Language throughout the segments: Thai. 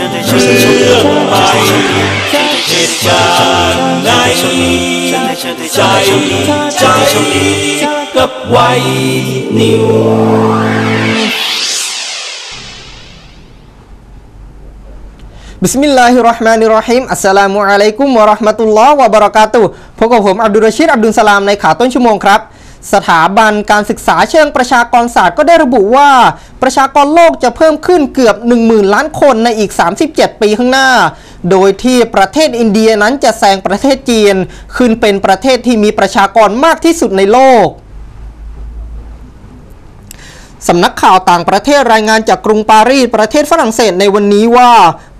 ฉันจะเชื่อไปเหตุการณ์ไหนใส่ใจกับไว้นิวบิสมิลลาฮิรเราะห์มานิรเราะฮีมอัสสลามุอะลัยกุมวะเราะห์มะตุลลอฮ์วะบะเราะกาตุฮ์พบกับผมอับดุลรชีดอับดุลสลามในข่าวต้นชั่วโมงครับสถาบันการศึกษาเชิงประชากรศาสตร์ก็ได้ระบุว่าประชากรโลกจะเพิ่มขึ้นเกือบ 10,000 ล้านคนในอีก37 ปีข้างหน้าโดยที่ประเทศอินเดียนั้นจะแซงประเทศจีนขึ้นเป็นประเทศที่มีประชากรมากที่สุดในโลกสำนักข่าวต่างประเทศรายงานจากกรุงปารีสประเทศฝรั่งเศสในวันนี้ว่า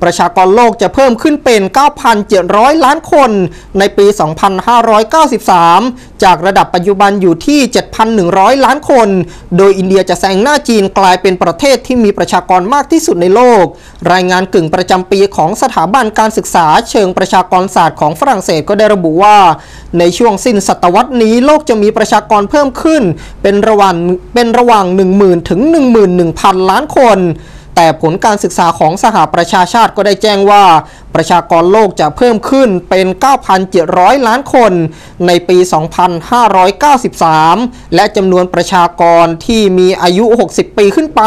ประชากรโลกจะเพิ่มขึ้นเป็น 9,700 ล้านคนในปี 2593 จากระดับปัจจุบันอยู่ที่ 7,100 ล้านคนโดยอินเดียจะแซงหน้าจีนกลายเป็นประเทศที่มีประชากรมากที่สุดในโลกรายงานกึ่งประจำปีของสถาบันการศึกษาเชิงประชากรศาสตร์ของฝรั่งเศสก็ได้ระบุว่าในช่วงสิ้นศตวรรษนี้โลกจะมีประชากรเพิ่มขึ้นเป็นระหว่าง 10,000 ถึง 11,000 ล้านคนแต่ผลการศึกษาของสหประชาชาติก็ได้แจ้งว่าประชากรโลกจะเพิ่มขึ้นเป็น 9,700 ล้านคนในปี 2593 และจำนวนประชากรที่มีอายุ 60 ปีขึ้นไป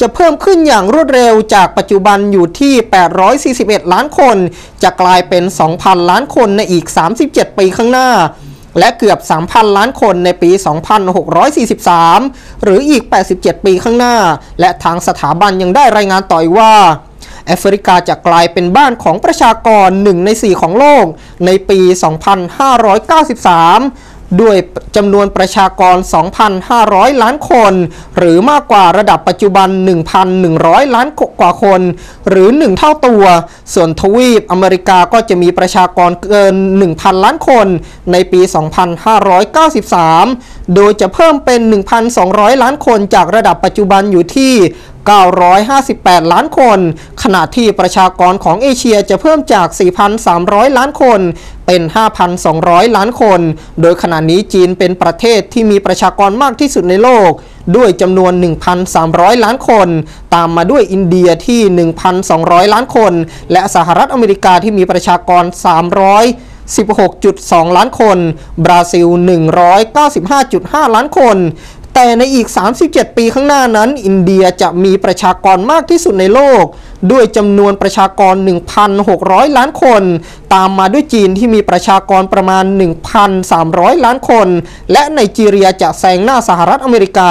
จะเพิ่มขึ้นอย่างรวดเร็วจากปัจจุบันอยู่ที่ 841 ล้านคนจะกลายเป็น 2,000 ล้านคนในอีก 37 ปีข้างหน้าและเกือบ 3,000 ล้านคนในปี 2643 หรืออีก 87 ปีข้างหน้าและทางสถาบันยังได้รายงานต่อว่าแอฟริกาจะกลายเป็นบ้านของประชากร 1/4 ของโลกในปี 2593 ด้วยจำนวนประชากร 2,500 ล้านคนหรือมากกว่าระดับปัจจุบัน 1,100 ล้านกว่าคนหรือ 1 เท่าตัวส่วนทวีปอเมริกาก็จะมีประชากรเกิน 1,000 ล้านคนในปี 2593 โดยจะเพิ่มเป็น 1,200 ล้านคนจากระดับปัจจุบันอยู่ที่958 ล้านคนขณะที่ประชากรของเอเชียจะเพิ่มจาก 4,300 ล้านคนเป็น 5,200 ล้านคนโดยขณะนี้จีนเป็นประเทศที่มีประชากรมากที่สุดในโลกด้วยจำนวน 1,300 ล้านคนตามมาด้วยอินเดียที่ 1,200 ล้านคนและสหรัฐอเมริกาที่มีประชากร 316.2 ล้านคนบราซิล 195.5 ล้านคนแต่ในอีก 37 ปีข้างหน้านั้นอินเดียจะมีประชากรมากที่สุดในโลกด้วยจำนวนประชากร 1,600 ล้านคนตามมาด้วยจีนที่มีประชากรประมาณ 1,300 ล้านคนและไนจีเรียจะแซงหน้าสหรัฐอเมริกา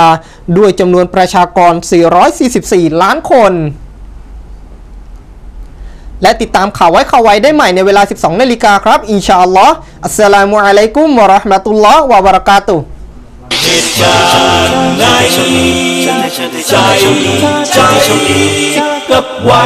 ด้วยจำนวนประชากร 444 ล้านคนและติดตามข่าวไว้ข่าวไวได้ใหม่ในเวลา 12 นาฬิกาครับอินชาอัลลอฮ์อัสสลามุอะลัยกุมวะเราะห์มะตุลลอฮ์วะบะเราะกาตุฮ์เหตุการณ์ไหนใส่ใจกับไว้